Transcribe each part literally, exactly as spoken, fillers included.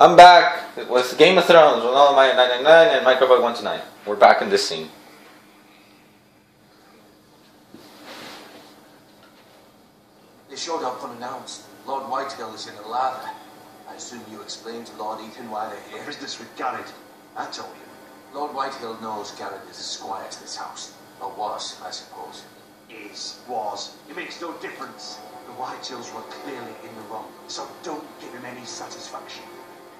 I'm back with Game of Thrones, Ronaldoamaya nine nine nine and Microboy one two nine. We're back in this scene. They showed up unannounced. Lord Whitehill is in a lather. I assume you explained to Lord Ethan why they're here. Business with Gared. I told you. Lord Whitehill knows Gared is a squire to this house. Or was, I suppose. Is, was. It makes no difference. The Whitehills were clearly in the wrong, so don't give him any satisfaction.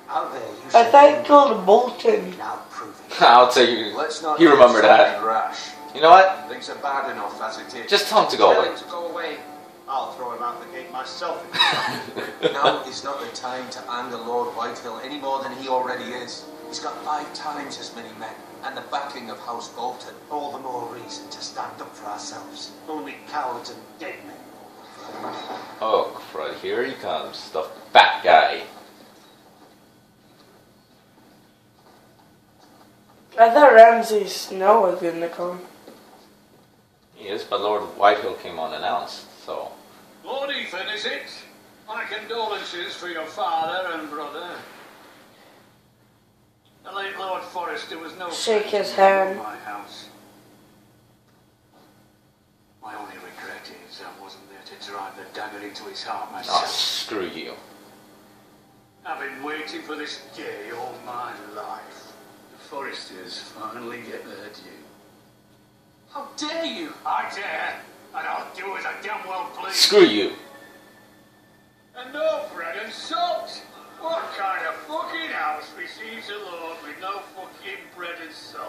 How there you I thank Lord Bolton. Now prove it. I'll tell you. Let's not you remember that. Rash. You know what? Things are bad enough as it is. Just tell him to go away. To go away. I'll throw him out the gate myself. Now is not the time to anger Lord Whitehill any more than he already is. He's got five times as many men and the backing of House Bolton. All the more reason to stand up for ourselves. Only cowards and dead men. Oh, right, here he comes, the fat guy. I thought Ramsay Snow was in the come. He is, but Lord Whitehill came unannounced, so... Lord Ethan, is it? My condolences for your father and brother. The late Lord Forrester was no... Shake his hand. ...my house. My only regret is I wasn't there to drive the dagger into his heart myself. Oh, screw you. I've been waiting for this day all my life. Foresters finally get their due. How dare you! I dare, and I'll do as I damn well please. Screw you. And no bread and salt. What kind of fucking house receives a lord with no fucking bread and salt?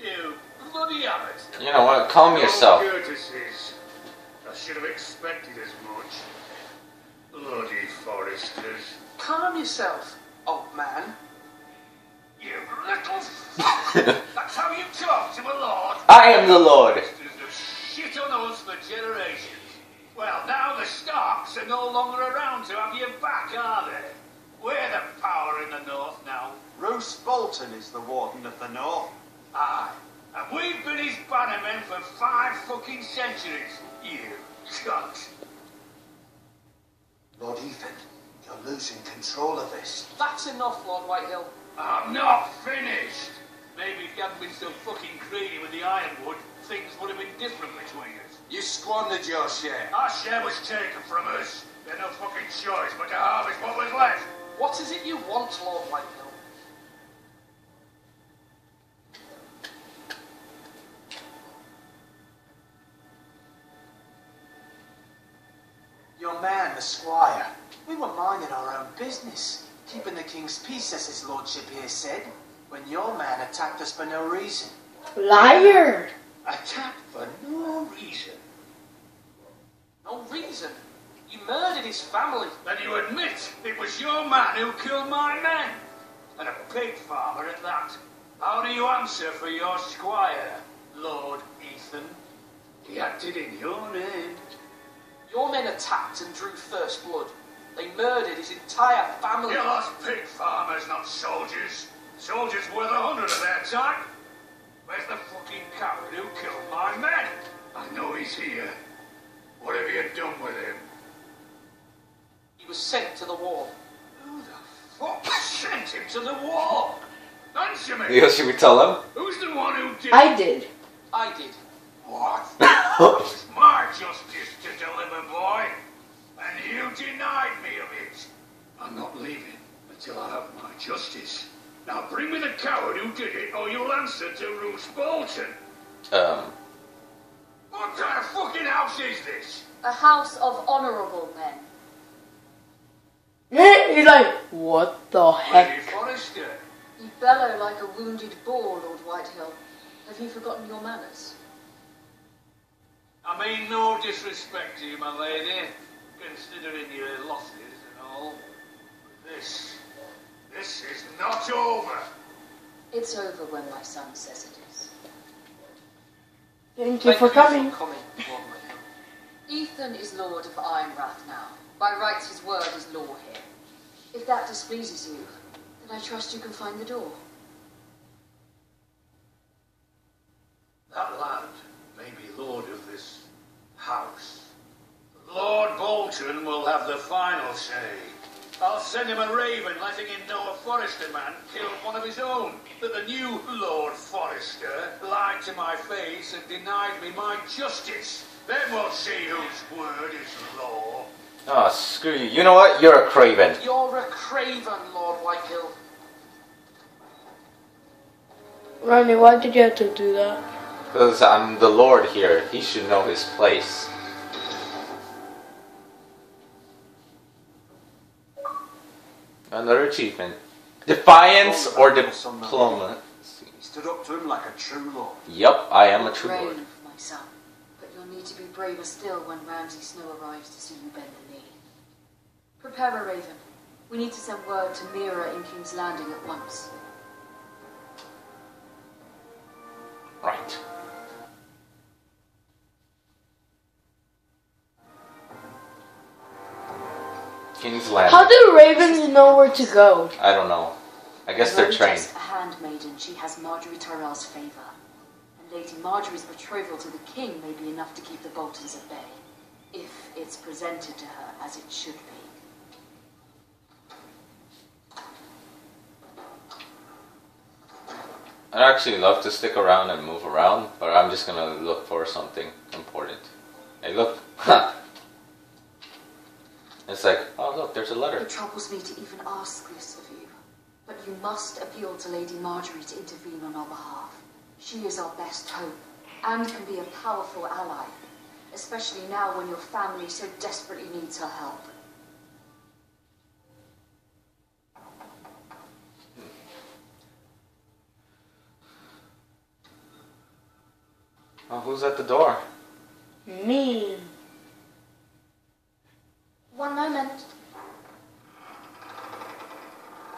You bloody abbot. You know what? Calm yourself. No courtesies. I should have expected as much. Bloody foresters. Calm yourself, old man. You little That's how you talk to a lord. I am the lord. Shit on us for generations. Well, now the Starks are no longer around to have you back, are they? We're the power in the north now. Roose Bolton is the Warden of the North. Aye. And we've been his bannermen for five fucking centuries. You cunt. Lord Ethan, you're losing control of this. That's enough, Lord Whitehill. I'm not finished! Maybe if you hadn't been so fucking greedy with the ironwood, things would have been different between us. You squandered your share. Our share was taken from us. We had no fucking choice but to harvest what was left. What is it you want, Lord Whitehill? Your man, the squire. We were minding our own business. Keeping the king's peace, as his lordship here said, when your man attacked us for no reason. Liar! Attacked for no reason? No reason? You murdered his family. Then you admit it was your man who killed my men. And a pig farmer at that. How do you answer for your squire, Lord Ethan? He acted in your name. Your men attacked and drew first blood. They murdered his entire family. You lost pig farmers, not soldiers. Soldiers worth a hundred of their time. Where's the fucking coward who killed my men? I know he's here. What have you done with him? He was sent to the war. Who the fuck sent him to the war? Answer me. Yeah, should we tell him? Who's the one who did? I did. I did. What? It's my justice to deliver, boy. And you denied me of it. I'm not leaving until I have my justice. Now bring me the coward who did it, or you'll answer to Roose Bolton. Um. What kind of fucking house is this? A house of honourable men. Yeah, he's like, what the heck? Lady Forrester. You bellow like a wounded boar, Lord Whitehill. Have you forgotten your manners? I mean no disrespect to you, my lady. Considering your losses and all, this, this is not over. It's over when my son says it is. Thank you Thank for you coming. For coming. Ethan is Lord of Ironwrath now. By rights his word is law here. If that displeases you, then I trust you can find the door. That lad may be Lord of this house. Lord Bolton will have the final say. I'll send him a raven letting him know a Forrester man killed one of his own. That the new Lord Forrester lied to my face and denied me my justice. Then we'll see whose word is law. Ah, oh, screw you. You know what? You're a craven. You're a craven, Lord Whitehill. Ronnie, why did you have to do that? Because I'm the Lord here. He should know his place. Another achievement. Defiance or diploma. You stood up to him like a true lord. Yep, I am a true brave, lord. My son. But you'll need to be braver still when Ramsay Snow arrives to see you bend the knee. Prepare a raven. We need to send word to Meera in King's Landing at once. Right. King's Landing. How do ravens know where to go? I don't know. I guess they're trained. Just a handmaiden, she has Marjorie Tor's favor. And Lady Marjorie's betrothal to the king may be enough to keep the Boltons at bay, if it's presented to her as it should be. I'd actually love to stick around and move around, but I'm just gonna look for something important. Hey, look. It's like, oh look, there's a letter. It troubles me to even ask this of you, but you must appeal to Lady Marjorie to intervene on our behalf. She is our best hope, and can be a powerful ally, especially now when your family so desperately needs her help. Hmm. Oh, who's at the door? Me. One moment.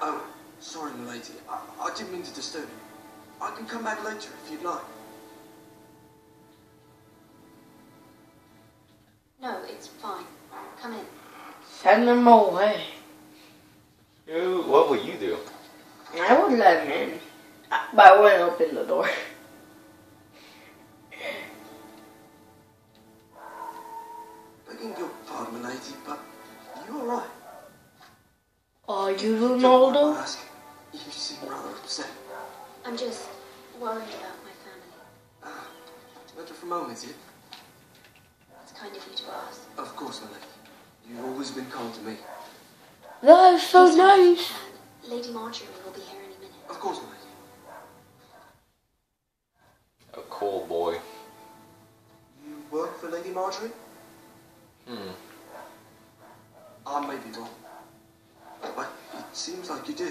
Oh, sorry, milady. I, I didn't mean to disturb you. I can come back later if you'd like. No, it's fine. Come in. Send him away. You, what would you do? I would let him in, but I wouldn't open the door. But you all right? Are you Ronaldo? You seem rather upset. I'm just worried about my family. Ah, letter from home, is it? It's kind of you to ask. Of course, my lady. You've always been kind to me. That is so Please nice. Lady Marjorie will be here any minute. Of course, my lady. A cool boy. You work for Lady Marjorie? Hmm. I may be wrong, but it seems like you do.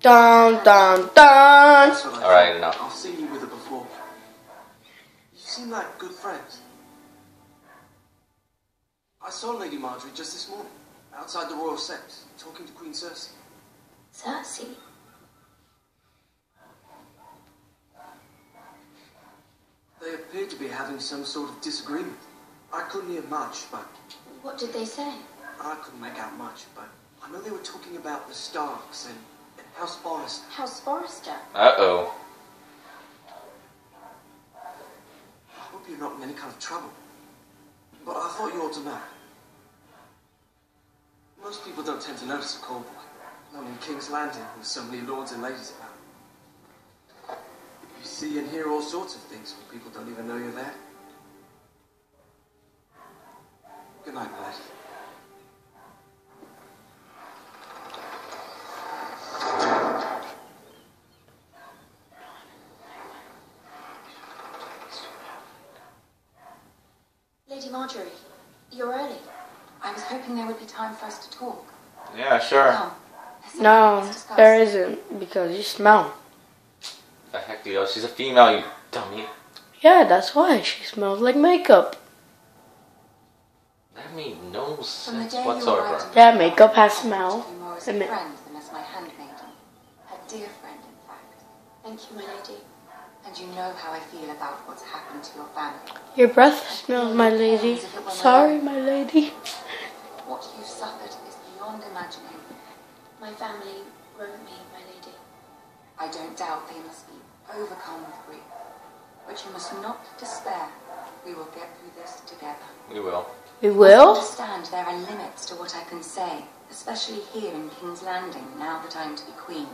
Dun dun dun! Alright, enough. I've seen you with her before. You seem like good friends. I saw Lady Marjorie just this morning, outside the royal sept, talking to Queen Cersei. Cersei? They appeared to be having some sort of disagreement. I couldn't hear much, but... What did they say? I couldn't make out much, but I know they were talking about the Starks and, and House Forrester. House Forrester? Uh-oh. I hope you're not in any kind of trouble. But I thought you ought to know. Most people don't tend to notice a callboy. Not in King's Landing, with so many lords and ladies about. You see and hear all sorts of things when people don't even know you're there. Good night, my lady. Lady Marjorie, you're early. I was hoping there would be time for us to talk. Yeah, sure. No, no there isn't, because you smell. The heck, yo, she's a female, you dummy. Yeah, that's why she smells like makeup. That made no sense whatsoever. Yeah, makeup has smell. As my handmaiden, a dear friend, in fact. Thank you, my lady. And you know how I feel about what's happened to your family. Your breath smells, my lady. Sorry, my lady. What you've suffered is beyond imagining. My family wrote me, my lady. I don't doubt they must be overcome with grief, but you must not despair. We will get through this together. We will. Who will? I understand there are limits to what I can say, especially here in King's Landing, now that I am to be queen.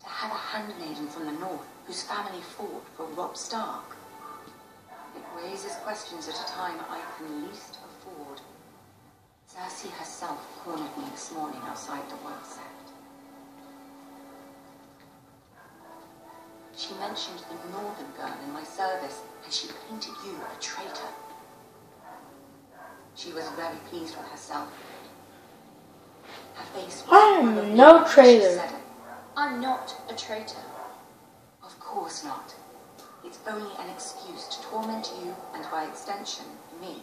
To have a handmaiden from the north whose family fought for Robb Stark. It raises questions at a time I can least afford. Cersei herself cornered me this morning outside the work sect. She mentioned the northern girl in my service, and she painted you a traitor. She was very pleased with herself. Her face was I am no traitor. Said it. I'm not a traitor. Of course not. It's only an excuse to torment you and, by extension, me.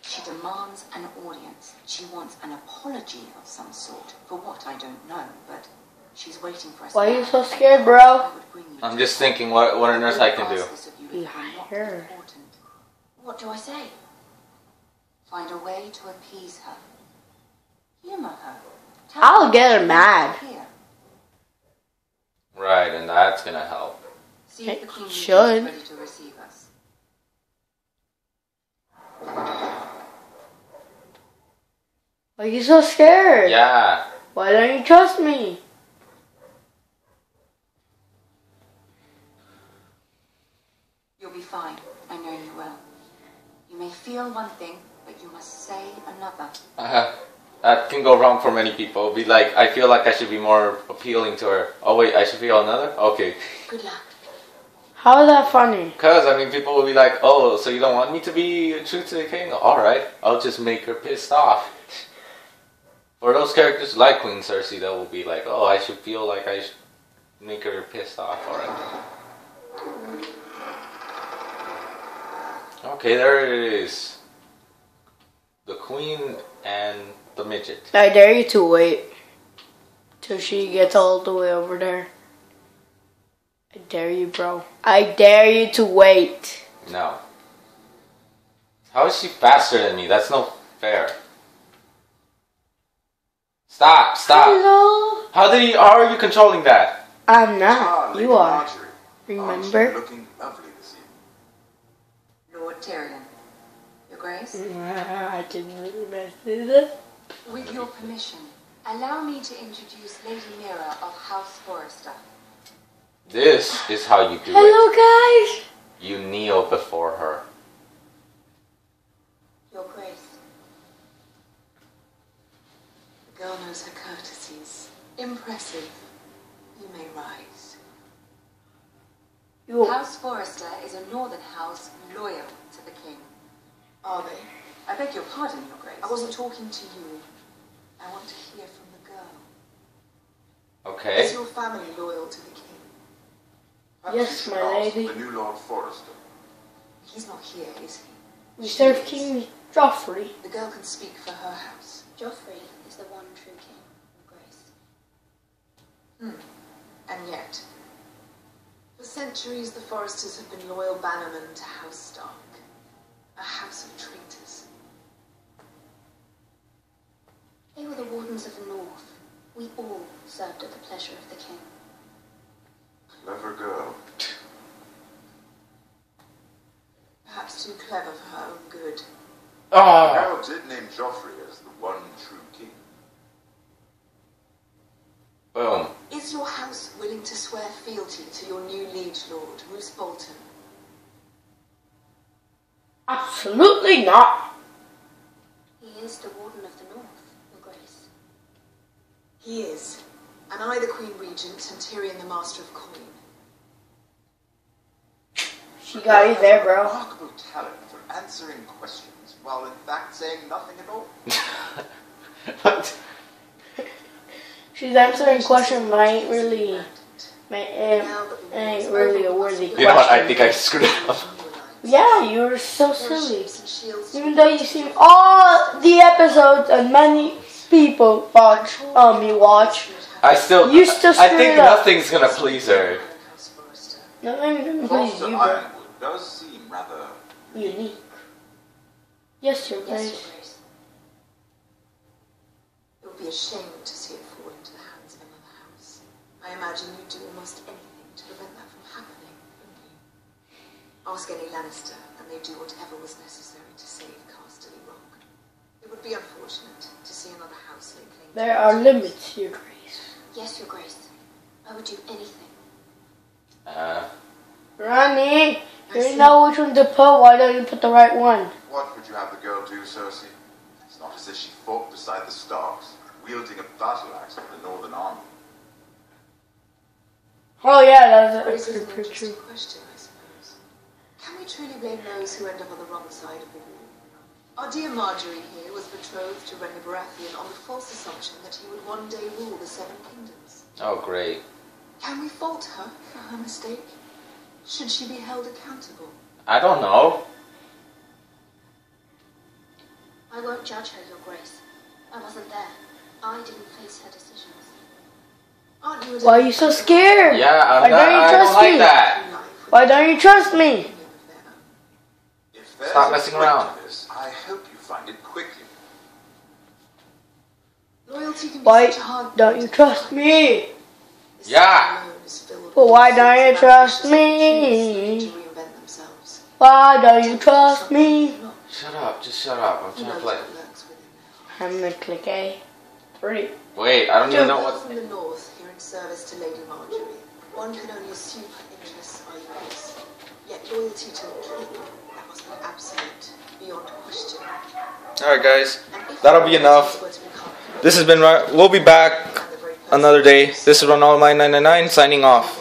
She demands an audience. She wants an apology of some sort for what I don't know, but she's waiting for us. Why are you so scared, bro? I'm just thinking what, what on earth I can do. Yeah, sure. What do I say? Find a way to appease her. Humor her. Tell I'll get her mad. Here. Right, and that's gonna help. See if the queen is ready to receive us. Why are you so scared? Yeah. Why don't you trust me? You'll be fine. I know you will. You may feel one thing, but you must say another. Uh-huh. That can go wrong for many people. It'll be like, I feel like I should be more appealing to her. Oh wait, I should feel another? Okay. Good luck. How is that funny? Because, I mean, people will be like, oh, so you don't want me to be true to the king? Alright, I'll just make her pissed off. For those characters like Queen Cersei that will be like, oh, I should feel like I should make her pissed off. Alright. Okay, there it is. The queen and the midget. I dare you to wait till she gets all the way over there. I dare you, bro. I dare you to wait. No. How is she faster than me? That's no fair. Stop, stop. Hello. How did you, how are you controlling that? I'm not. You are. Remember? Looking lovely this evening. Lord Tyrion. Your Grace? I didn't really mess this up. With your permission, allow me to introduce Lady Meera of House Forrester. This is how you do Hello, it. Hello, guys! You kneel before her. Your Grace. The girl knows her courtesies. Impressive. You may rise. Your House Forrester is a northern house loyal to the king. Are they? I beg your pardon, Your Grace. I wasn't talking to you. I want to hear from the girl. Okay. Is your family loyal to the king? Perhaps yes, my lady. The new Lord Forrester. He's not here, is he? We she serve is. King Joffrey. The girl can speak for her house. Joffrey is the one true king, Your Grace. Hmm. And yet, for centuries the Forresters have been loyal bannermen to House Stark, a house of traitors. They were the Wardens of the North. We all served at the pleasure of the king. Clever girl. Perhaps too clever for her own good. Ah. The girl did name Joffrey as the one true king. Boom. Is your house willing to swear fealty to your new liege lord, Roose Bolton? Absolutely not. He is the Warden of the North, Your Grace. He is. And I, the Queen Regent, and Tyrion, the Master of Coin. She got you there, bro. Remarkable talent for answering questions while in fact saying nothing at all. What? She's answering questions, but I ain't really, my, uh, I ain't really a worthy question. You know what? I think I screwed up. Yeah, you were so silly. Even though you've seen all the episodes and many people watch, um, you watch. I still, you still I think nothing's gonna please her. Nothing's gonna please you, bro. Does seem rather unique. Yes, Your Grace. Yes, it would be a shame to see it fall into the hands of another house. I imagine you do almost anything to prevent that from happening, wouldn't you? Ask any Lannister, and they do whatever was necessary to save Casterly Rock. It would be unfortunate to see another house lay claim. There are limits, Your Grace. Yes, Your Grace. I would do anything. Uh. Ronnie, you see. Know which one to put. Why don't you put the right one? What would you have the girl do, Cersei? It's not as if she fought beside the Starks, wielding a battle axe for the Northern Army. Oh yeah, that was a good picture. An question, I suppose. Can we truly blame those who end up on the wrong side of the war? Our dear Marjorie here was betrothed to Renly Baratheon on the false assumption that he would one day rule the Seven Kingdoms. Oh great. Can we fault her for her mistake? Should she be held accountable? I don't know. I won't judge her, Your Grace. I wasn't there. I didn't face her decisions. Why are you so scared? Yeah, I'm Why not, don't you I trust don't like me? That. Why don't you trust me? Stop messing around. I hope you find it quickly. Why don't you trust me? Yeah. But why don't you trust me? Why don't you trust me? Shut up, just shut up. I'm trying to play. I'm gonna click A. Three. Wait, I don't even know what. From the north, here in service to Lady Marjorie, one can only assume her interests are yours. Yet loyalty to the king, that was an absolute, beyond question. All right, guys, that'll be enough. This has been. We'll be back another day. This is Ronaldoamaya nine nine nine signing off.